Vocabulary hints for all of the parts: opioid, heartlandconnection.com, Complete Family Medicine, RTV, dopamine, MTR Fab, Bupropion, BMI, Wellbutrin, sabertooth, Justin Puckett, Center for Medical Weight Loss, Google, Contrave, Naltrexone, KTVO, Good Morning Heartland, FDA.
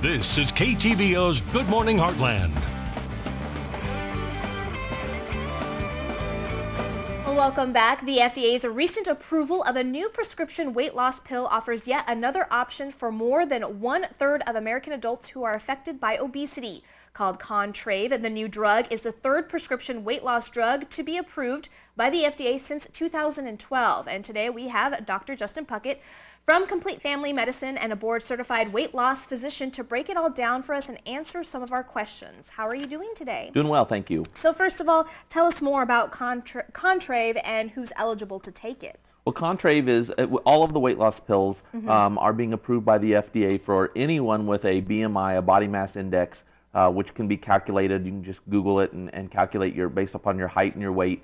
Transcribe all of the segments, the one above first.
This is KTVO's Good Morning Heartland. Welcome back. The FDA's recent approval of a new prescription weight loss pill offers yet another option for more than 1/3 of American adults who are affected by obesity. Called Contrave, and the new drug is the third prescription weight loss drug to be approved by the FDA since 2012. And today we have Dr. Justin Puckett from Complete Family Medicine and a board-certified weight loss physician to break it all down for us and answer some of our questions. How are you doing today? Doing well, thank you. So first of all, tell us more about Contrave and who's eligible to take it. Well, Contrave is, all of the weight loss pills are being approved by the FDA for anyone with a BMI, a body mass index, which can be calculated. You can just Google it and calculate your based upon your height and your weight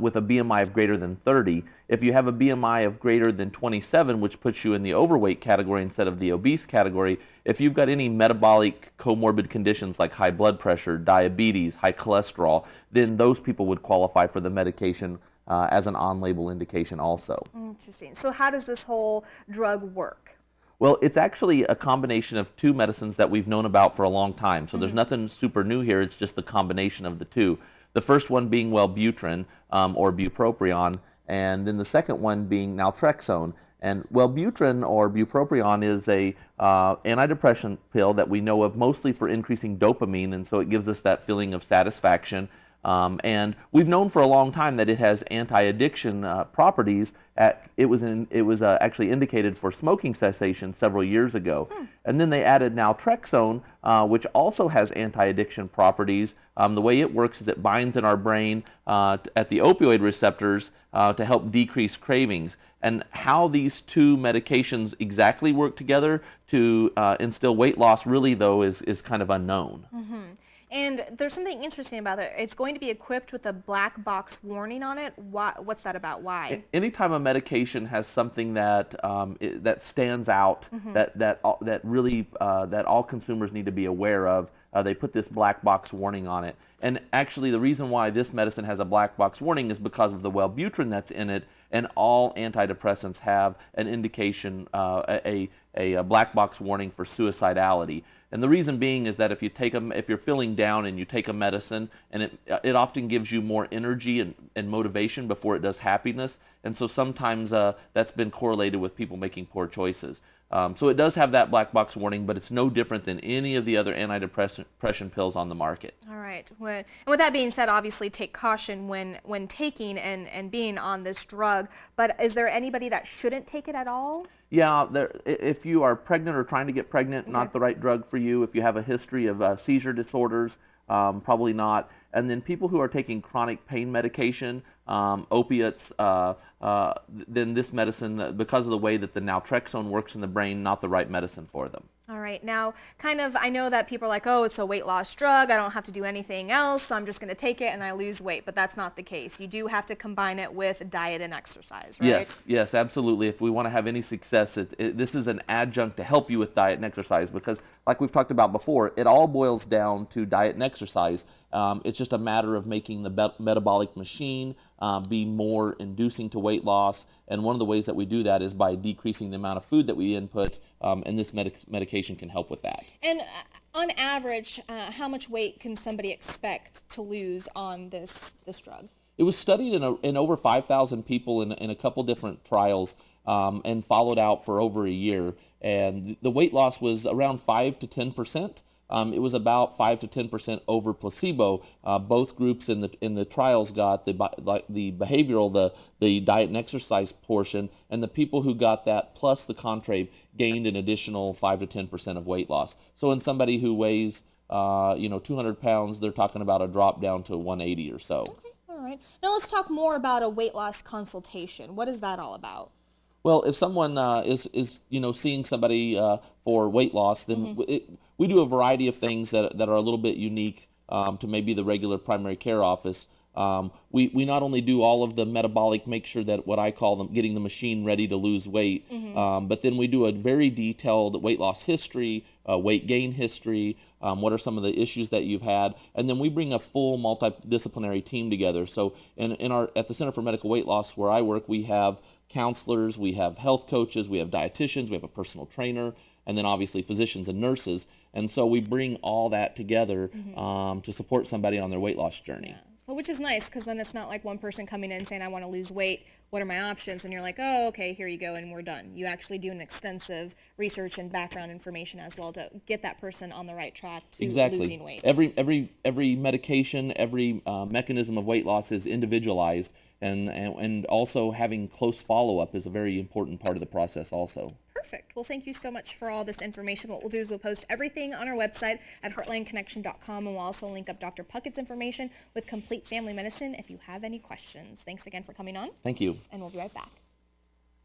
with a BMI of greater than 30. If you have a BMI of greater than 27, which puts you in the overweight category instead of the obese category, if you've got any metabolic comorbid conditions like high blood pressure, diabetes, high cholesterol, then those people would qualify for the medication as an on-label indication also. Interesting. So how does this whole drug work? Well, it's actually a combination of two medicines that we've known about for a long time. So there's nothing super new here. It's just the combination of the two. The first one being Wellbutrin or Bupropion, and then the second one being Naltrexone. And Wellbutrin or Bupropion is a antidepressant pill that we know of mostly for increasing dopamine, and so it gives us that feeling of satisfaction. And we've known for a long time that it has anti-addiction properties. It was actually indicated for smoking cessation several years ago. And then they added Naltrexone, which also has anti-addiction properties. The way it works is it binds in our brain at the opioid receptors to help decrease cravings. And how these two medications exactly work together to instill weight loss really, though, is kind of unknown. And there's something interesting about it. It's going to be equipped with a black box warning on it. What's that about? Why? Anytime a medication has something that that stands out, that all consumers need to be aware of, they put this black box warning on it. And actually, the reason why this medicine has a black box warning is because of the Wellbutrin that's in it, and all antidepressants have an indication, a black box warning for suicidality. And the reason being is that if you take them, if you're feeling down and you take a medicine, and it often gives you more energy and motivation before it does happiness, and so sometimes that's been correlated with people making poor choices. So it does have that black box warning, but it's no different than any of the other antidepressant pills on the market. All right. And with that being said, obviously take caution when taking and being on this drug. But is there anybody that shouldn't take it at all? Yeah. If you are pregnant or trying to get pregnant, not the right drug for you. If you have a history of seizure disorders, probably not. And then people who are taking chronic pain medication, opiates, then this medicine, because of the way that the Naltrexone works in the brain, not the right medicine for them. All right. Now, kind of, I know that people are like, oh, it's a weight loss drug. I don't have to do anything else, so I'm just going to take it and I lose weight. But that's not the case. You do have to combine it with diet and exercise, right? Yes, yes, absolutely. If we want to have any success, this is an adjunct to help you with diet and exercise because, like we've talked about before, it all boils down to diet and exercise. It's just a matter of making the metabolic machine be more inducing to weight loss, and one of the ways that we do that is by decreasing the amount of food that we input, and this medication can help with that. And on average, how much weight can somebody expect to lose on this drug? It was studied in over 5,000 people in a couple different trials and followed out for over a year, and the weight loss was around 5 to 10%. It was about 5 to 10% over placebo. Both groups in the trials got the behavioral, the diet and exercise portion, and the people who got that plus the Contrave gained an additional 5 to 10% of weight loss. So in somebody who weighs 200 pounds, they're talking about a drop down to 180 or so. Okay, all right. Now let's talk more about a weight loss consultation. What is that all about? Well, if someone is seeing somebody for weight loss, then we do a variety of things that are a little bit unique to maybe the regular primary care office. We not only do all of the metabolic, make sure that what I call them getting the machine ready to lose weight, but then we do a very detailed weight loss history, weight gain history, what are some of the issues that you've had, and then we bring a full multidisciplinary team together. So at the Center for Medical Weight Loss where I work, we have counselors, we have health coaches, we have dietitians, we have a personal trainer, and then obviously physicians and nurses. And so we bring all that together to support somebody on their weight loss journey. Yeah. So which is nice, because then it's not like one person coming in saying, I want to lose weight, what are my options? And you're like, oh, okay, here you go, and we're done. You actually do an extensive research and background information as well to get that person on the right track to losing weight. Every medication, every mechanism of weight loss is individualized, and also having close follow-up is a very important part of the process also. Perfect. Well, thank you so much for all this information. What we'll do is we'll post everything on our website at heartlandconnection.com, and we'll also link up Dr. Puckett's information with Complete Family Medicine if you have any questions. Thanks again for coming on. Thank you. And we'll be right back.